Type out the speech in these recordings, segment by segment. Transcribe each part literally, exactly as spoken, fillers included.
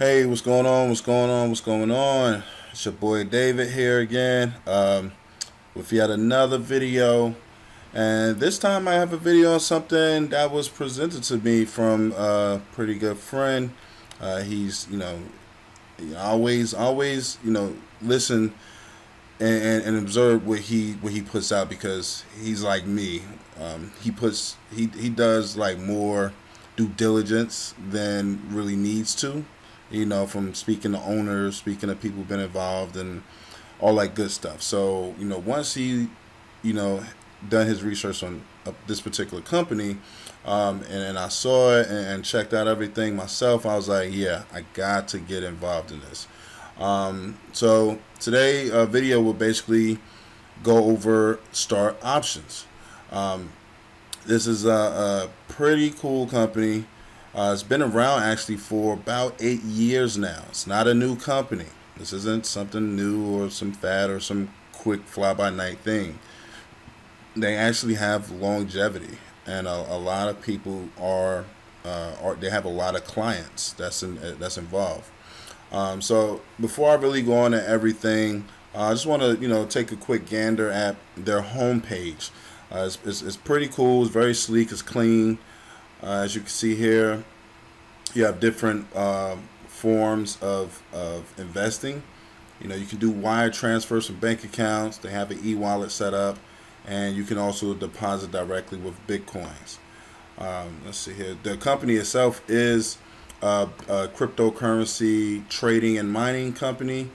Hey, what's going on? What's going on? What's going on? It's your boy David here again um, with yet another video, and this time I have a video on something that was presented to me from a pretty good friend. Uh, he's, you know, always, always, you know, listen and, and, and observe what he what he puts out, because he's like me. Um, he puts he he does like more due diligence than really needs to. You know, from speaking to owners, speaking to people who've been involved and all that good stuff. So, you know, once he, you know, done his research on uh, this particular company, um, and, and I saw it and, and checked out everything myself, I was like, yeah, I got to get involved in this. Um, so today, uh, video will basically go over Start Options. Um, this is a, a pretty cool company. Uh, it's been around actually for about eight years now. It's not a new company. This isn't something new or some fad or some quick fly-by-night thing. They actually have longevity, and a, a lot of people are, uh, are they have a lot of clients that's in, uh, that's involved. Um, so before I really go on to everything, uh, I just want to you know take a quick gander at their homepage. Uh, it's, it's it's pretty cool. It's very sleek. It's clean. Uh, as you can see here, you have different uh, forms of, of investing. You know, you can do wire transfers from bank accounts. They have an e-wallet set up, and you can also deposit directly with Bitcoins. Um, let's see here. The company itself is a, a cryptocurrency trading and mining company,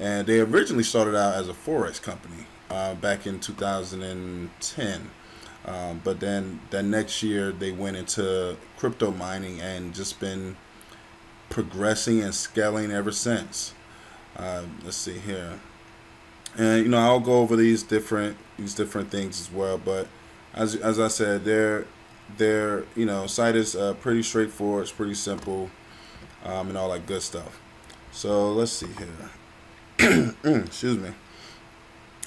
and they originally started out as a forex company uh, back in two thousand ten. Um, but then that next year they went into crypto mining and just been progressing and scaling ever since. Uh, let's see here, and you know I'll go over these different these different things as well. But as as I said, their their you know site is uh, pretty straightforward. It's pretty simple, um, and all that good stuff. So let's see here. Excuse me.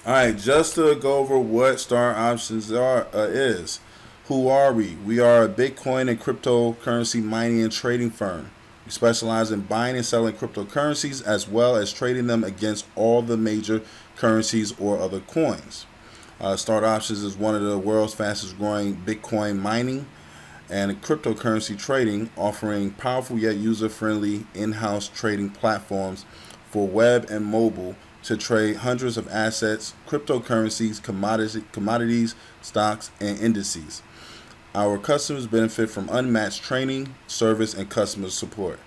All right, just to go over what Start Options are uh, is. Who are we? We are a Bitcoin and cryptocurrency mining and trading firm. We specialize in buying and selling cryptocurrencies, as well as trading them against all the major currencies or other coins. Uh, Start Options is one of the world's fastest growing Bitcoin mining and cryptocurrency trading, offering powerful yet user-friendly in-house trading platforms for web and mobile to trade hundreds of assets, cryptocurrencies, commodity, commodities, stocks, and indices. Our customers benefit from unmatched training, service, and customer support.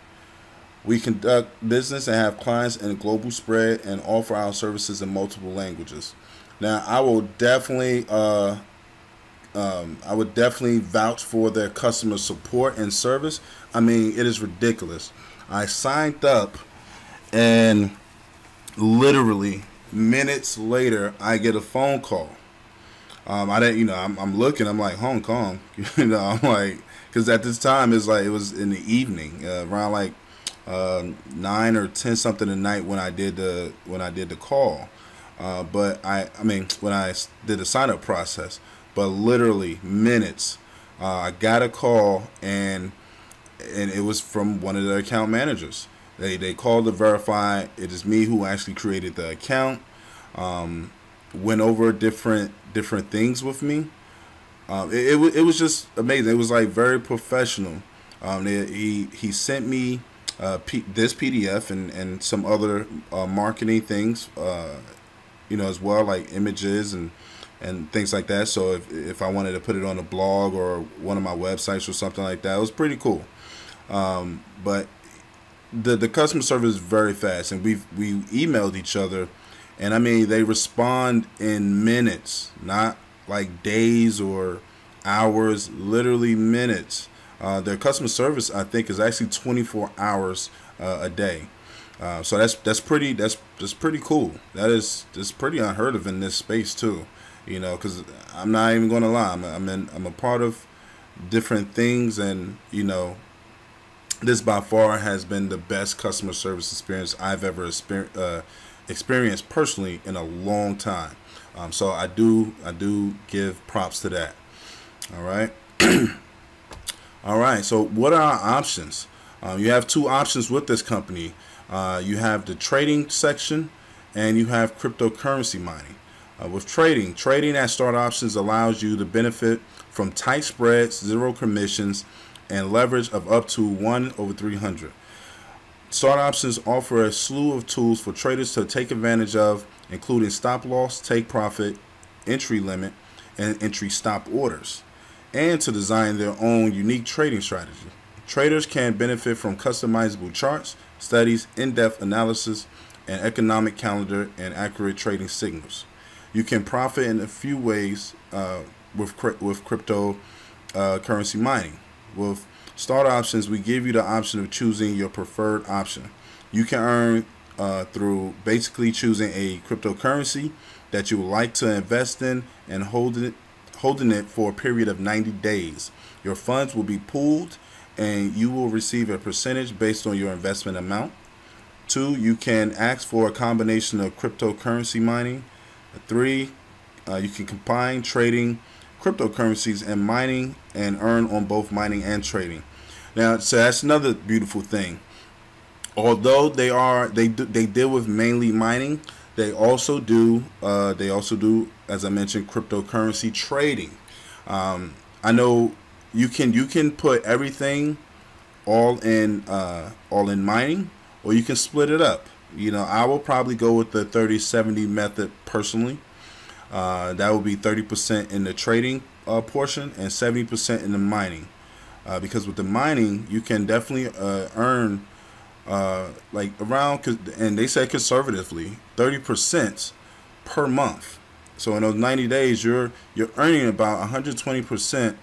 We conduct business and have clients in a global spread and offer our services in multiple languages. Now, I will definitely, uh, um, I would definitely vouch for their customer support and service. I mean, it is ridiculous. I signed up, and literally minutes later I get a phone call. um I didn't, you know I'm, I'm looking, I'm like, Hong Kong, you know I'm like, because at this time it's like it was in the evening, uh, around like uh, nine or ten something at night when I did the when I did the call, uh, but I I mean when I did the sign up process. But literally minutes, uh, I got a call, and and it was from one of the account managers. They, they called to verify it is me who actually created the account, um, went over different different things with me. Um, it, it, was, it was just amazing. It was like very professional. Um, they, he, he sent me uh, P this P D F and, and some other uh, marketing things, uh, you know, as well, like images and, and things like that. So if, if I wanted to put it on a blog or one of my websites or something like that, it was pretty cool. Um, but The, the customer service is very fast, and we've we emailed each other, and I mean they respond in minutes, not like days or hours, literally minutes. Uh, their customer service, I think, is actually twenty-four hours uh, a day, uh, so that's that's pretty that's that's pretty cool. That is that's pretty unheard of in this space too, you know. Because I'm not even gonna lie, I'm I'm, in, I'm a part of different things, and you know. This by far has been the best customer service experience I've ever exper uh, experienced personally in a long time. Um, so I do I do give props to that. All right. All right. So what are our options? Um, you have two options with this company. Uh, you have the trading section and you have cryptocurrency mining. Uh, with trading, trading at Start Options allows you to benefit from tight spreads, zero commissions, and leverage of up to one over three hundred. Start Options offer a slew of tools for traders to take advantage of, including stop loss, take profit, entry limit, and entry stop orders, and to design their own unique trading strategy. Traders can benefit from customizable charts, studies, in-depth analysis, an economic calendar, and accurate trading signals. You can profit in a few ways uh, with, with crypto uh, currency mining. With Start Options, we give you the option of choosing your preferred option. You can earn uh, through basically choosing a cryptocurrency that you would like to invest in and hold it, holding it for a period of ninety days. Your funds will be pooled and you will receive a percentage based on your investment amount. Two, you can ask for a combination of cryptocurrency mining. Three, uh, you can combine trading cryptocurrencies and mining and earn on both mining and trading. Now, so that's another beautiful thing. Although they are they do, they deal with mainly mining, they also do uh, they also do, as I mentioned, cryptocurrency trading. Um, I know. You can you can put everything all in uh, all in mining, or you can split it up. You know, I will probably go with the thirty seventy method personally. Uh, that would be thirty percent in the trading uh, portion and seventy percent in the mining, uh, because with the mining you can definitely uh, earn uh, like around, and they said conservatively, thirty percent per month. So in those ninety days, you're you're earning about one hundred twenty percent.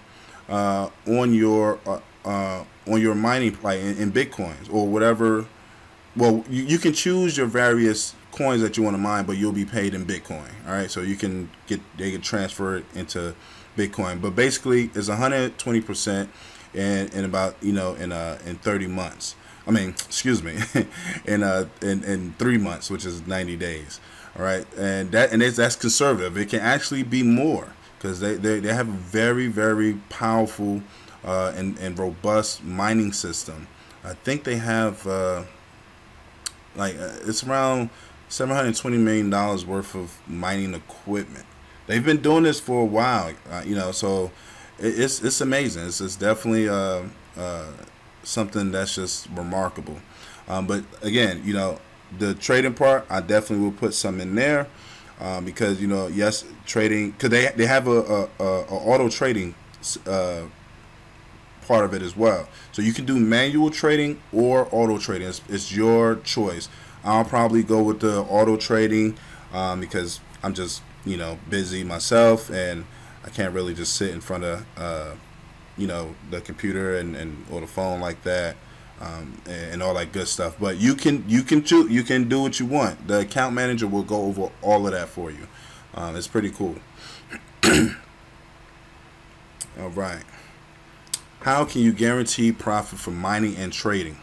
Uh, on your uh, uh, on your mining, like in, in bitcoins or whatever. Well, you, you can choose your various coins that you want to mine, but you'll be paid in Bitcoin. All right, so you can get they can transfer it into Bitcoin, but basically it's one hundred twenty percent in in about you know in uh in thirty months. I mean, excuse me, in uh in in three months, which is ninety days. All right, and that and that's, that's conservative. It can actually be more, because they, they, they have a very, very powerful uh, and, and robust mining system. I think they have, uh, like, uh, it's around seven hundred twenty million dollars worth of mining equipment. They've been doing this for a while, uh, you know, so it, it's, it's amazing. It's, it's definitely uh, uh, something that's just remarkable. Um, but, again, you know, the trading part, I definitely will put some in there. Um, because you know, yes, trading, because they they have a, a, a auto trading uh, part of it as well. So you can do manual trading or auto trading. It's, it's your choice. I'll probably go with the auto trading um, because I'm just you know busy myself and I can't really just sit in front of uh, you know the computer and, and or the phone like that. Um, and, and all that good stuff. But you can you can choose, you can do what you want. The account manager will go over all of that for you. Um, it's pretty cool. All right. How can you guarantee profit from mining and trading?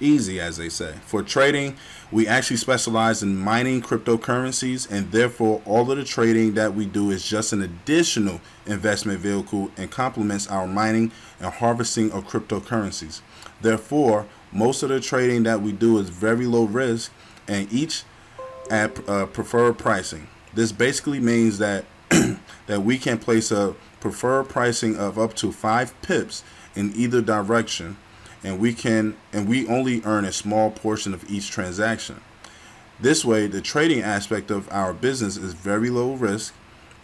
Easy, as they say. For trading, we actually specialize in mining cryptocurrencies, and therefore all of the trading that we do is just an additional investment vehicle and complements our mining and harvesting of cryptocurrencies. Therefore, most of the trading that we do is very low risk and each at uh, preferred pricing. This basically means that that we can place a preferred pricing of up to five pips in either direction, and we can and we only earn a small portion of each transaction. This way, the trading aspect of our business is very low risk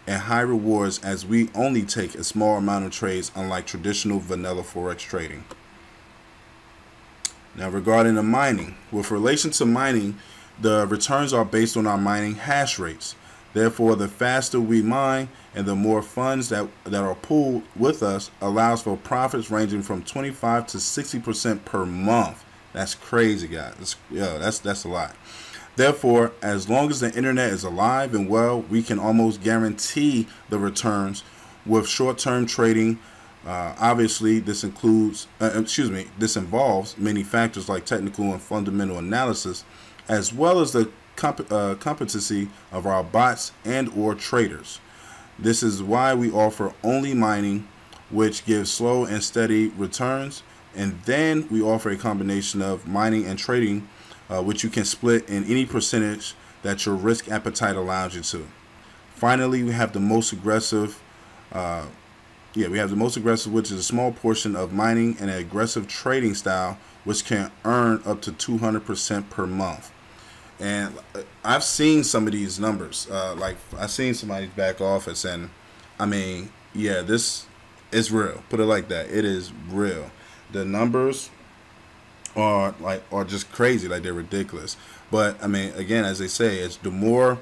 and high rewards, as we only take a small amount of trades, unlike traditional vanilla forex trading. Now, regarding the mining, with relation to mining, the returns are based on our mining hash rates. Therefore, the faster we mine and the more funds that, that are pooled with us allows for profits ranging from twenty-five to sixty percent per month. That's crazy, guys. That's, yeah, that's, that's a lot. Therefore, as long as the internet is alive and well, we can almost guarantee the returns with short-term trading. Uh, obviously, this includes, uh, excuse me, this involves many factors like technical and fundamental analysis, as well as the comp uh, competency of our bots and or traders. This is why we offer only mining, which gives slow and steady returns, And then we offer a combination of mining and trading, uh, which you can split in any percentage that your risk appetite allows you to. Finally, we have the most aggressive, uh, yeah, we have the most aggressive, which is a small portion of mining and an aggressive trading style, which can earn up to two hundred percent per month. And I've seen some of these numbers. Uh, like I've seen somebody's back office, and I mean, yeah, this is real. Put it like that. It is real. The numbers are like are just crazy. Like, they're ridiculous. But I mean, again, as they say, it's the more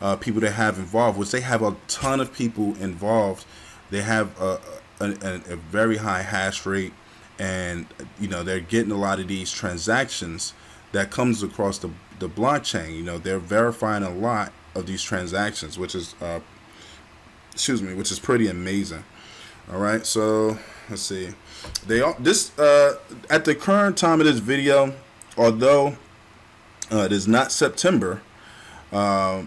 uh, people they have involved, which they have a ton of people involved. They have a, a, a very high hash rate, and you know they're getting a lot of these transactions that comes across the the blockchain. You know, they're verifying a lot of these transactions, which is uh, excuse me, which is pretty amazing. All right, so let's see. They all this uh, at the current time of this video, although uh, it is not September. Uh,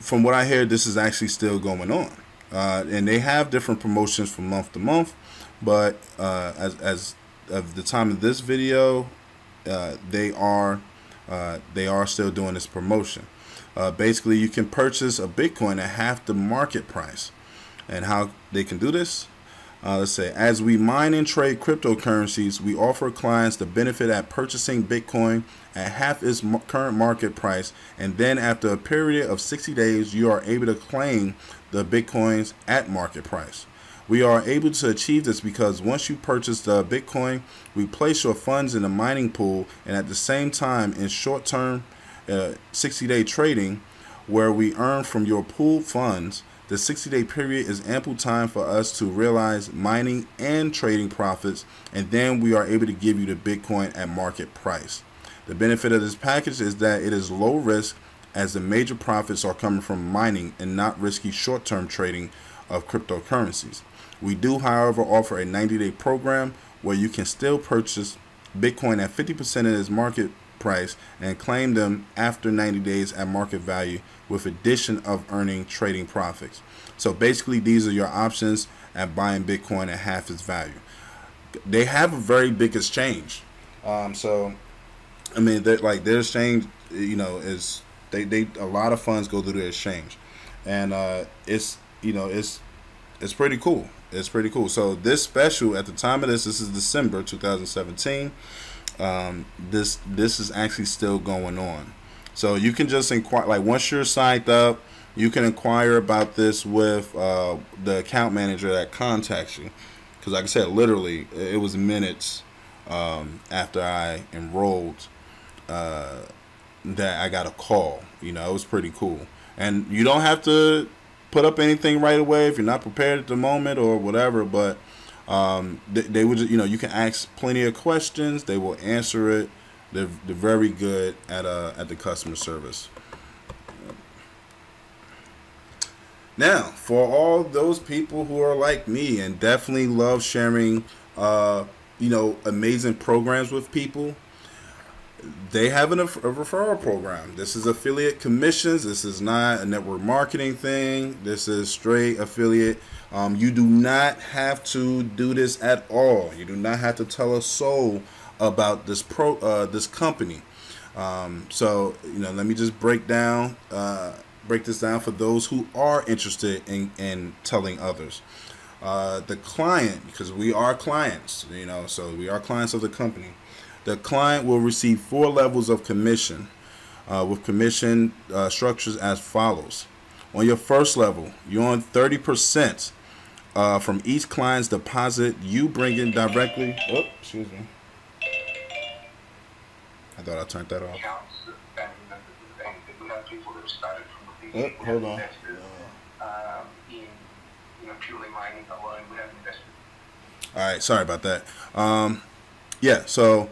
from what I hear, this is actually still going on, uh, and they have different promotions from month to month. But uh, as as of the time of this video, uh, they are uh, they are still doing this promotion. Uh, basically, you can purchase a Bitcoin at half the market price. And how they can do this? Uh, let's say, as we mine and trade cryptocurrencies, we offer clients the benefit at purchasing Bitcoin at half its current market price, and then after a period of sixty days, you are able to claim the Bitcoins at market price. We are able to achieve this because once you purchase the Bitcoin, we place your funds in the mining pool, and at the same time, in short-term uh, sixty-day trading, where we earn from your pool funds. The sixty-day period is ample time for us to realize mining and trading profits, and then we are able to give you the Bitcoin at market price. The benefit of this package is that it is low risk, as the major profits are coming from mining and not risky short-term trading of cryptocurrencies. We do, however, offer a ninety-day program where you can still purchase Bitcoin at fifty percent of its market price and claim them after ninety days at market value, with addition of earning trading profits. So basically, these are your options at buying Bitcoin at half its value. They have a very big exchange. Um, so I mean, they're like their exchange, you know, is they, they a lot of funds go through their exchange, and uh, it's you know it's it's pretty cool. It's pretty cool. So this special at the time of this, this is December two thousand seventeen. Um, this this is actually still going on. So you can just inquire, like once you're signed up, you can inquire about this with uh, the account manager that contacts you. Because like I said, literally, it was minutes um, after I enrolled uh, that I got a call. You know, it was pretty cool. And you don't have to put up anything right away if you're not prepared at the moment or whatever. But um, they, they would, you know, you can ask plenty of questions. They will answer it. They're, they're very good at uh, at the customer service. Now, for all those people who are like me and definitely love sharing, uh, you know, amazing programs with people, they have an, a referral program. This is affiliate commissions. This is not a network marketing thing. This is straight affiliate. Um, you do not have to do this at all. You do not have to tell a soul about this pro uh, this company. Um, so you know, let me just break down uh, break this down for those who are interested in, in telling others. Uh, the client, because we are clients, you know, so we are clients of the company. The client will receive four levels of commission, uh, with commission uh, structures as follows. On your first level, you earn thirty percent uh, from each client's deposit you bring in directly. Oh, excuse me. I thought I turned that off. Oh, hold on. Alright, sorry about that. Um, yeah, so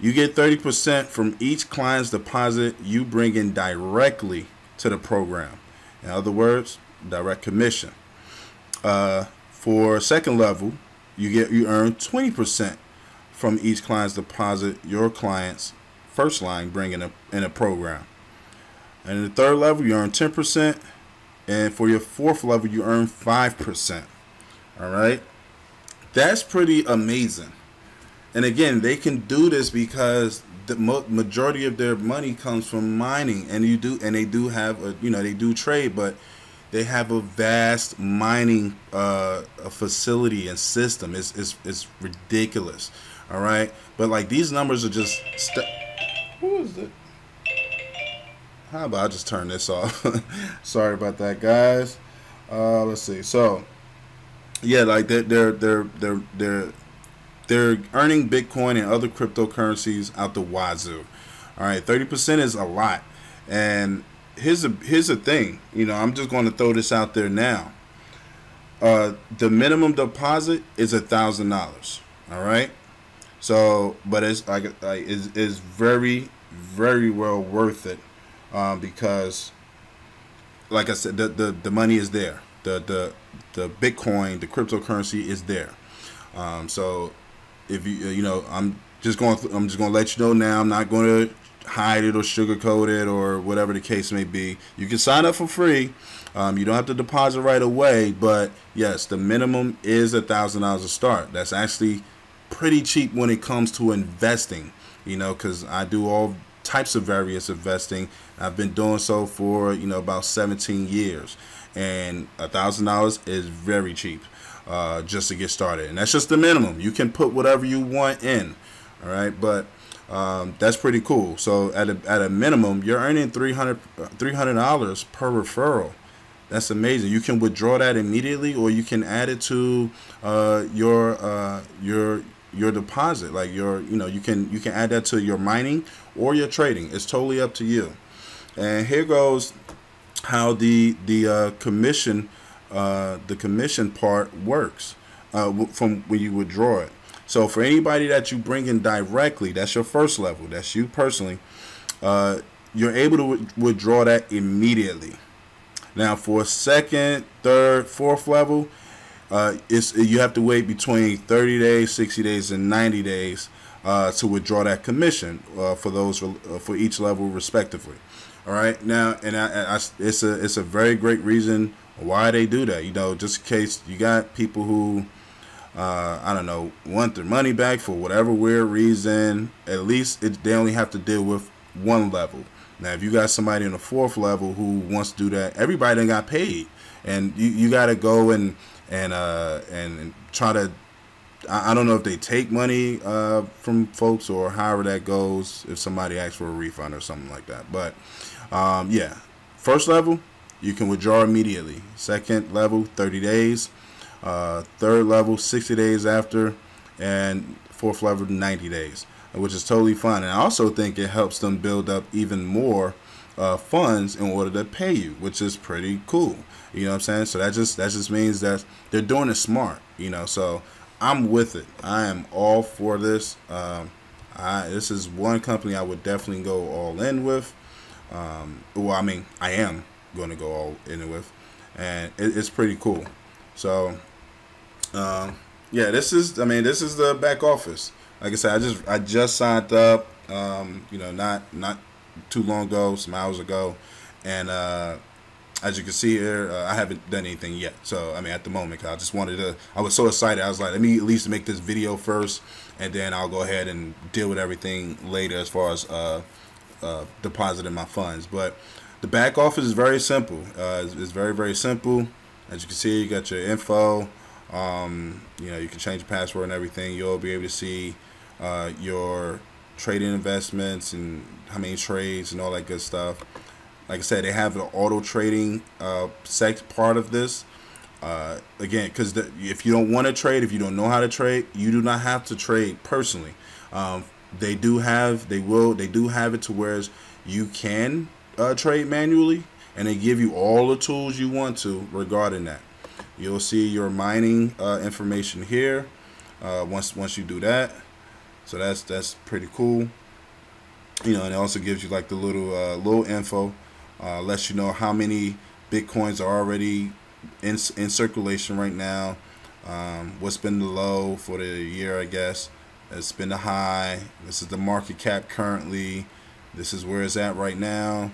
you get thirty percent from each client's deposit you bring in directly to the program. In other words, direct commission. Uh, for second level, you get you earn twenty percent from each client's deposit your client's first line bring in a, in a program. And in the third level, you earn ten percent, and for your fourth level, you earn five percent. All right, That's pretty amazing. And again, they can do this because the majority of their money comes from mining, and you do, and they do have a, you know, they do trade, but they have a vast mining uh, facility and system. It's, it's, it's ridiculous. All right. But like, these numbers are just, st who is it? How about I just turn this off? Sorry about that, guys. Uh, let's see. So yeah, like they're, they're, they're, they're, they're, they're earning Bitcoin and other cryptocurrencies out the wazoo. All right. thirty percent is a lot. And here's a, here's the thing, you know, I'm just going to throw this out there now. Uh, the minimum deposit is a thousand dollars. All right. So, but it's like, like it's, it's very, very well worth it. Um, because like I said, the, the, the money is there, the, the, the Bitcoin, the cryptocurrency is there. Um, so if you, you know, I'm just going, I'm just going to let you know now, I'm not going to hide it or sugarcoat it or whatever the case may be. You can sign up for free. Um, you don't have to deposit right away, but yes, the minimum is a thousand dollars to start. That's actually pretty cheap when it comes to investing, you know, cause I do all types of various investing. I've been doing so for, you know, about seventeen years, and a thousand dollars is very cheap, uh, just to get started. And that's just the minimum. You can put whatever you want in. All right. But, Um, that's pretty cool. So at a, at a minimum, you're earning three hundred dollars per referral. That's amazing. You can withdraw that immediately, or you can add it to uh, your uh, your your deposit. Like your, you know, you can you can add that to your mining or your trading. It's totally up to you. And here goes how the the uh, commission uh, the commission part works uh, from when you withdraw it. So for anybody that you bring in directly, that's your first level, that's you personally, uh, you're able to withdraw that immediately. Now for second, third, fourth level, uh, it's, you have to wait between thirty days, sixty days, and ninety days uh, to withdraw that commission uh, for those uh, for each level respectively. All right. Now, and I, I, it's a it's a very great reason why they do that. You know, just in case you got people who, Uh, I don't know, want their money back for whatever weird reason, at least it, they only have to deal with one level. Now, if you got somebody in the fourth level who wants to do that, everybody done got paid, and you, you got to go and and uh, and, and try to, I, I don't know if they take money uh, from folks or however that goes, if somebody asks for a refund or something like that. But um, yeah, first level, you can withdraw immediately. Second level, thirty days. Uh, third level, sixty days after, and fourth level, ninety days, which is totally fine. And I also think it helps them build up even more uh, funds in order to pay you, which is pretty cool. You know what I'm saying? So that just that just means that they're doing it smart. You know, so I'm with it. I am all for this. Um, I, this is one company I would definitely go all in with. Um, well, I mean, I am going to go all in with, and it, it's pretty cool. So. Um, yeah, this is, I mean, this is the back office. Like I said, I just, I just signed up, um, you know, not, not too long ago, some hours ago. And, uh, as you can see here, uh, I haven't done anything yet. So, I mean, at the moment, I just wanted to, I was so excited. I was like, let me at least make this video first, and then I'll go ahead and deal with everything later as far as, uh, uh, depositing my funds. But the back office is very simple. Uh, it's, it's very, very simple. As you can see, you got your info. Um, you know, you can change your password and everything. You'll be able to see uh, your trading investments and how many trades and all that good stuff. Like I said, they have the auto trading uh, sex part of this. Uh, again, because if you don't want to trade, if you don't know how to trade, you do not have to trade personally. Um, they do have, they will, they do have it to where you can uh, trade manually, and they give you all the tools you want to regarding that. You'll see your mining uh, information here uh, once once you do that. So that's that's pretty cool, you know. And it also gives you like the little uh, little info, uh, lets you know how many bitcoins are already in in circulation right now. Um, what's been the low for the year? I guess it's been the high. This is the market cap currently. This is where it's at right now,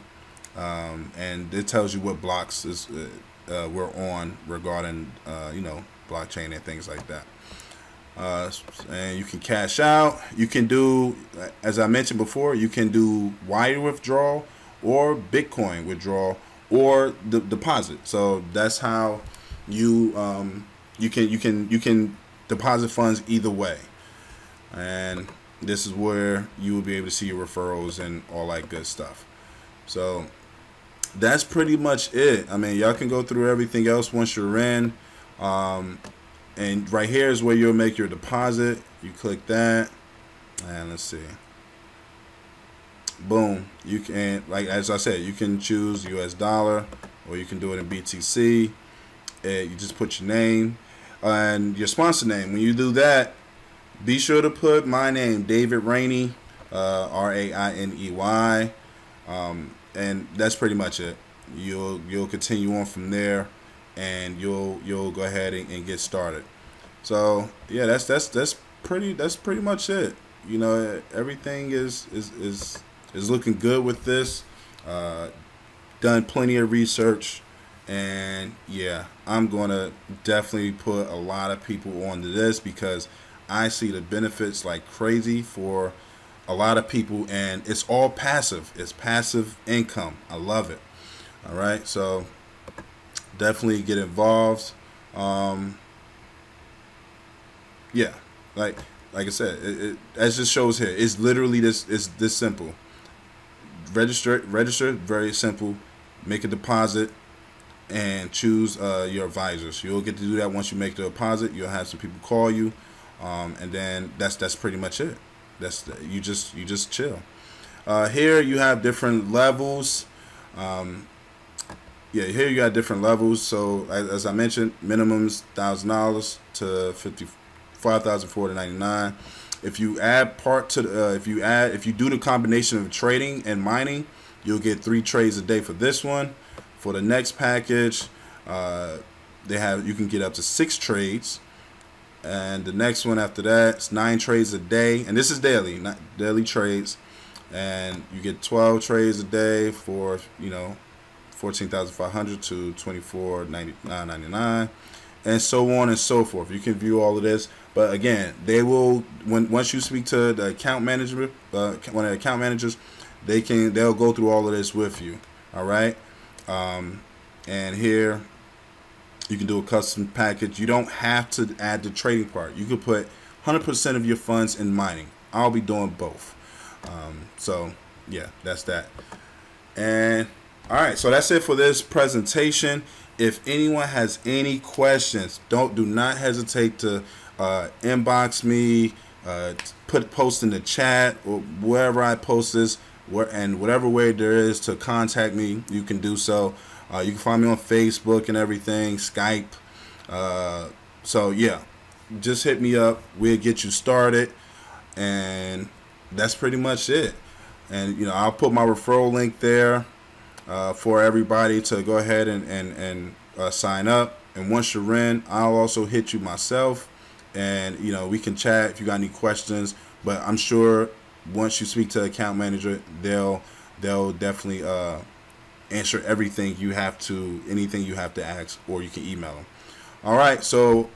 um, and it tells you what blocks is. Uh, Uh, we're on regarding uh, you know, blockchain and things like that. Uh, and you can cash out. You can do, as I mentioned before, you can do wire withdrawal or Bitcoin withdrawal or the deposit. So that's how you um, you can you can you can deposit funds either way. And this is where you will be able to see your referrals and all that good stuff. So that's pretty much it. I mean, y'all can go through everything else once you're in. Um, And right here is where you'll make your deposit. You click that, and let's see. Boom. You can, like as I said, you can choose U S dollar, or you can do it in B T C. And you just put your name and your sponsor name. When you do that, be sure to put my name, David Rainey, uh, R A I N E Y, um, and that's pretty much it. You'll you'll continue on from there, and you'll you'll go ahead and, and get started. So yeah, that's that's that's pretty that's pretty much it. You know, everything is is is, is looking good with this. Uh, done plenty of research, and yeah, I'm gonna definitely put a lot of people onto this because I see the benefits like crazy for a lot of people, and it's all passive. It's passive income. I love it. All right, so definitely get involved. Um, yeah, like like I said, it, it, as this shows here, it's literally this it's this simple. Register, register, very simple. Make a deposit and choose uh, your advisors. You'll get to do that once you make the deposit. You'll have some people call you, um, and then that's that's pretty much it. That's the, you just you just chill. Uh, here you have different levels. Um, Yeah, here you got different levels. So as I mentioned, minimums one thousand dollars to fifty-five thousand four hundred ninety-nine dollars. If you add part to the, uh, if you add, if you do the combination of trading and mining, you'll get three trades a day for this one. For the next package, uh, they have you can get up to six trades, and the next one after that it's nine trades a day, and this is daily, not daily trades, and you get twelve trades a day for you know. fourteen thousand five hundred to twenty-four thousand nine hundred ninety-nine dollars, and so on and so forth. You can view all of this, but again, they will when once you speak to the account manager, uh, one of the account managers, they can they'll go through all of this with you. All right, um, and here you can do a custom package. You don't have to add the trading part. You could put one hundred percent of your funds in mining. I'll be doing both. Um, so yeah, that's that, and. All right, so that's it for this presentation. If anyone has any questions, don't do not hesitate to uh, inbox me, uh, put post in the chat or wherever I post this, where and whatever way there is to contact me, you can do so. Uh, you can find me on Facebook and everything, Skype. Uh, so yeah, just hit me up. We'll get you started, and that's pretty much it. And you know, I'll put my referral link there. Uh, for everybody to go ahead and and, and uh, sign up, and once you're in, I'll also hit you myself, and you know we can chat if you got any questions. But I'm sure once you speak to the account manager, they'll they'll definitely uh, answer everything you have to anything you have to ask, or you can email them. All right, so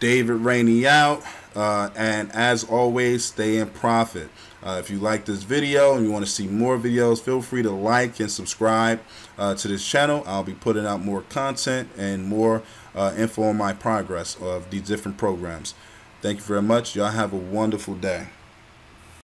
David Rainey out, uh, and as always, stay in profit. Uh, if you like this video and you want to see more videos, feel free to like and subscribe uh, to this channel. I'll be putting out more content and more uh, info on my progress of these different programs. Thank you very much. Y'all have a wonderful day.